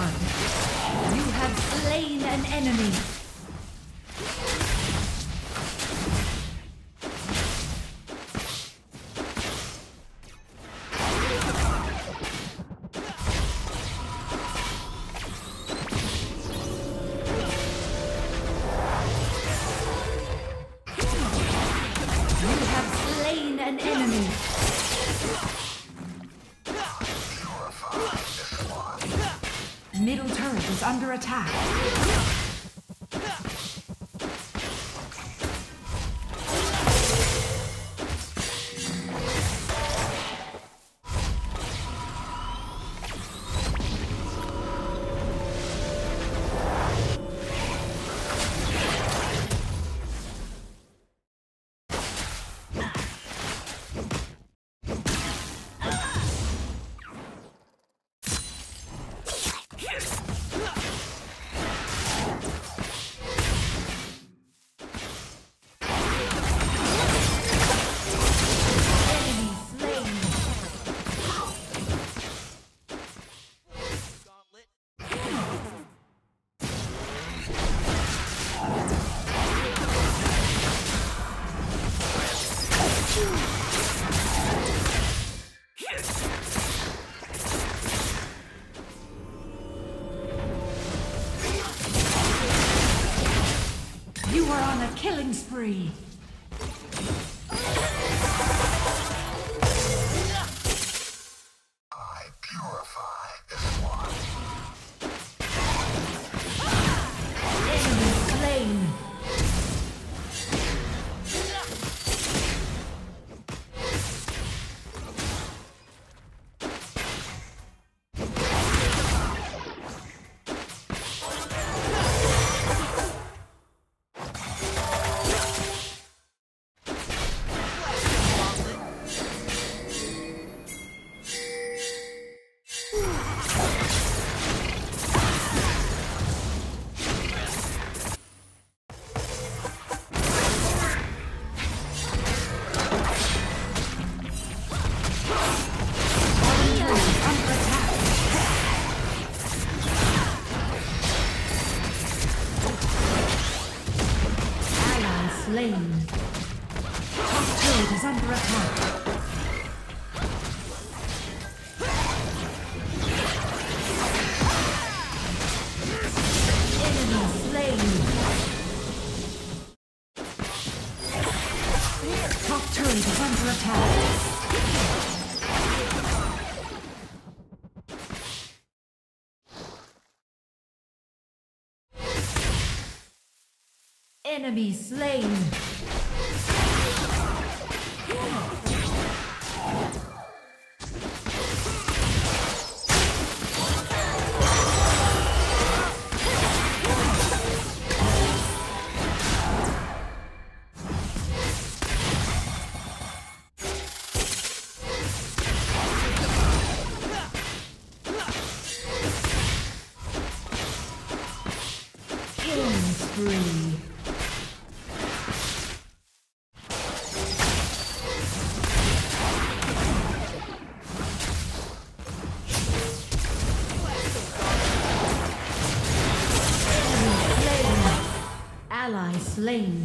done. You have slain an enemy. Middle turret is under attack. Killing spree. I purify this one. Enemy slain. Enemy slain. Killing spree. Slain. Slain.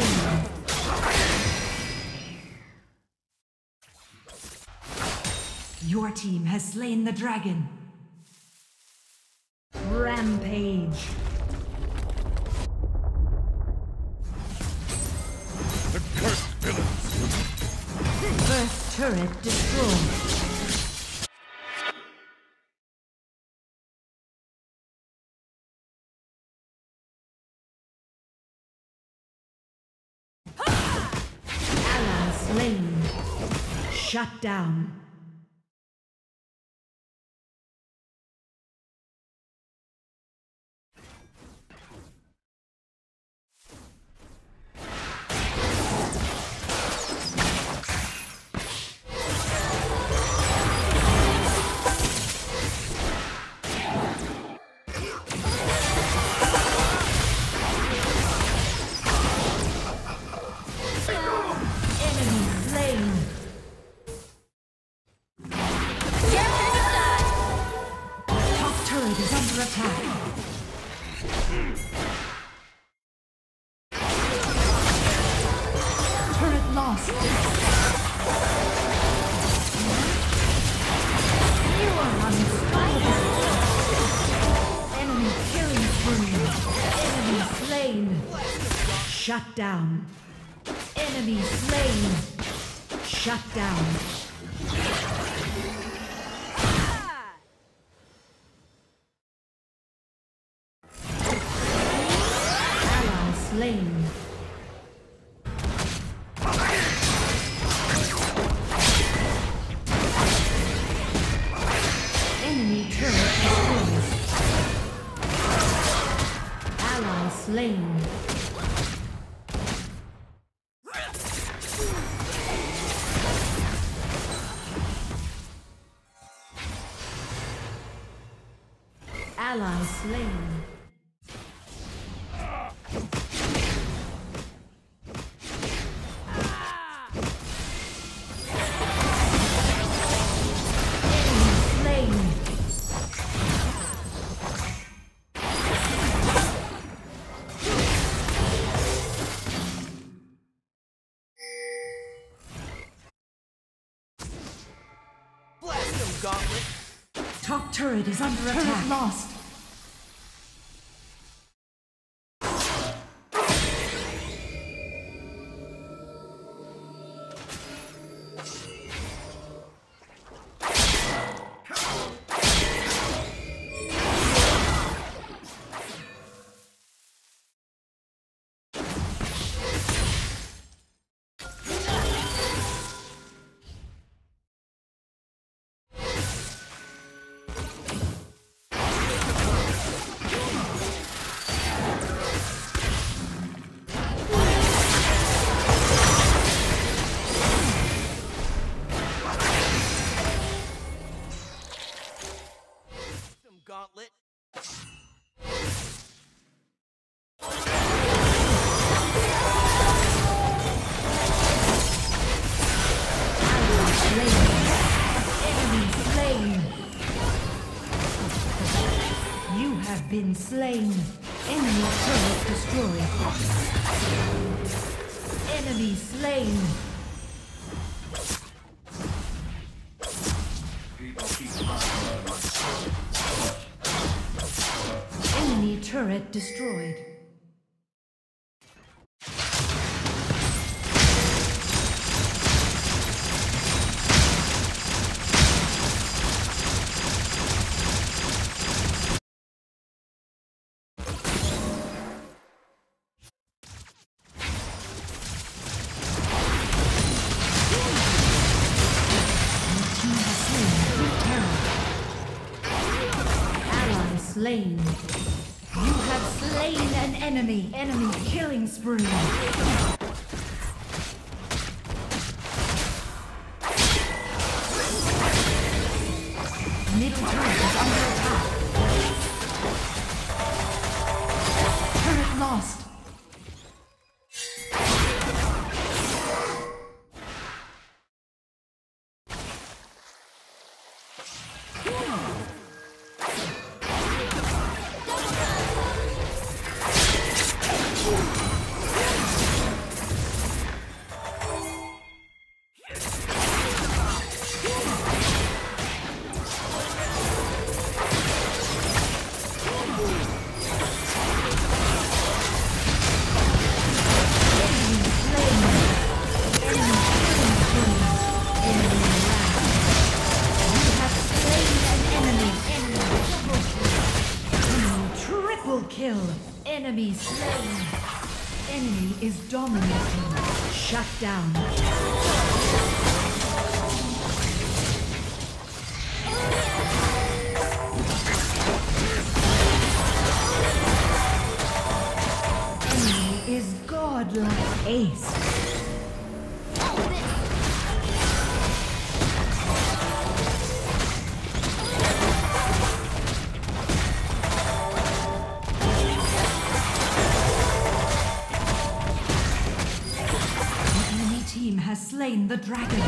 slain. Your team has slain the dragon. Rampage. The cursed villains. First turret destroyed. Shut down. Shut down. Enemy slain. Shut down. Ally slain. Enemy turret exposed. Ally slain. Ally slain. Blast them, gauntlet. Top turret is under attack. Turret lost. Been slain. Enemy turret destroyed. Enemy slain. Enemy turret destroyed. Slain. You have slain an enemy. Enemy killing spree. Middle turret is under attack. Turret lost. been slain. Enemy is dominating. Shut down. Enemy is godlike. Ace. Slain the dragon.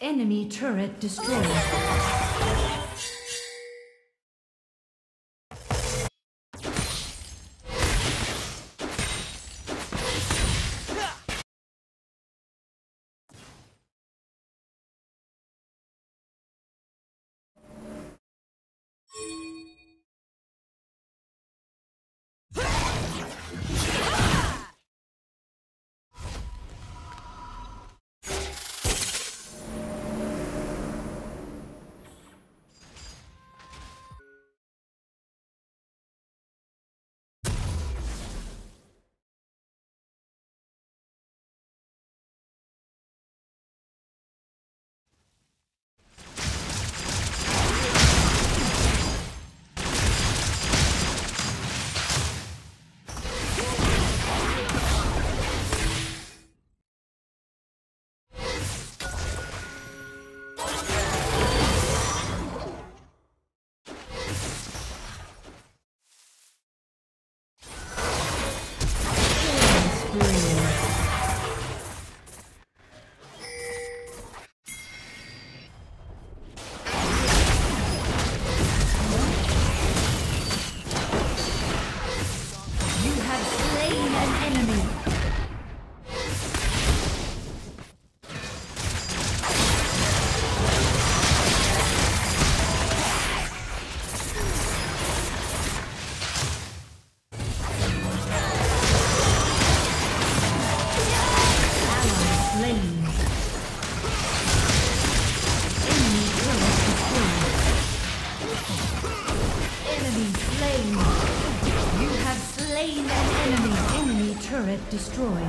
Enemy turret destroyed. Destroyed.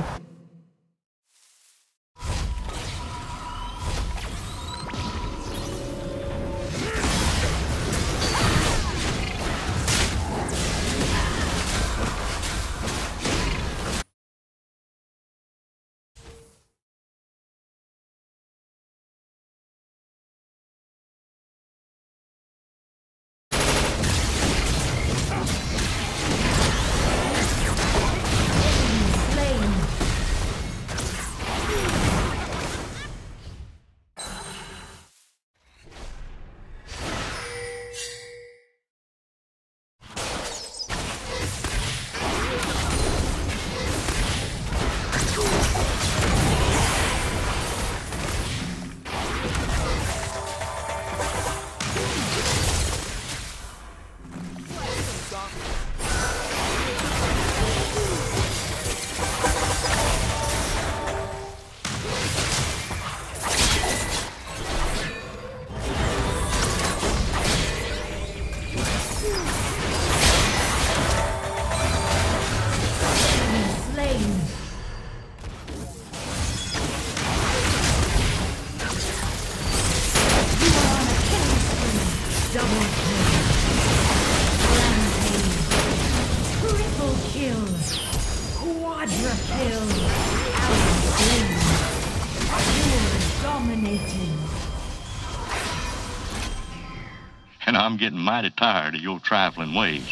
I'm getting mighty tired of your trifling ways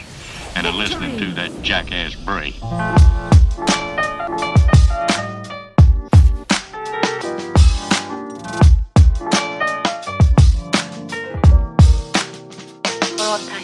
and of listening to that jackass Bray. All right.